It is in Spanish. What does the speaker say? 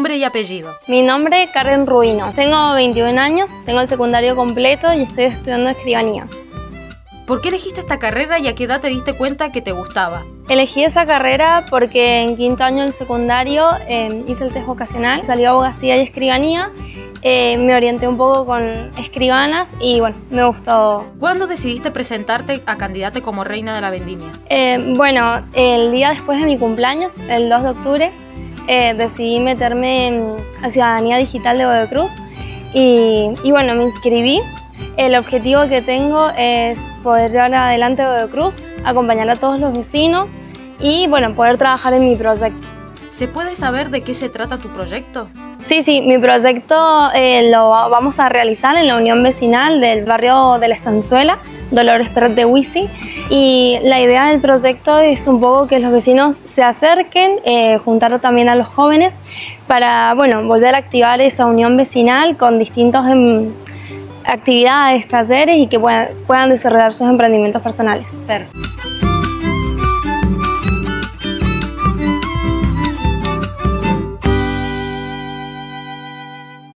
nombre y apellido. Mi nombre es Karen Rubino, tengo 21 años, tengo el secundario completo y estoy estudiando escribanía. ¿Por qué elegiste esta carrera y a qué edad te diste cuenta que te gustaba? Elegí esa carrera porque en quinto año del secundario hice el test vocacional, salió abogacía y escribanía, me orienté un poco con escribanas y bueno, me gustó. ¿Cuándo decidiste presentarte a candidata como reina de la vendimia? Bueno, el día después de mi cumpleaños, el 2 de octubre, decidí meterme a Ciudadanía Digital de Godoy Cruz y bueno, me inscribí. El objetivo que tengo es poder llevar adelante Godoy Cruz, acompañar a todos los vecinos y bueno, poder trabajar en mi proyecto. ¿Se puede saber de qué se trata tu proyecto? Sí, mi proyecto lo vamos a realizar en la unión vecinal del barrio de La Estanzuela, Dolores Perret de Huisi, y la idea del proyecto es un poco que los vecinos se acerquen, juntar también a los jóvenes para, bueno, volver a activar esa unión vecinal con distintos actividades, talleres y que puedan desarrollar sus emprendimientos personales. Perfecto.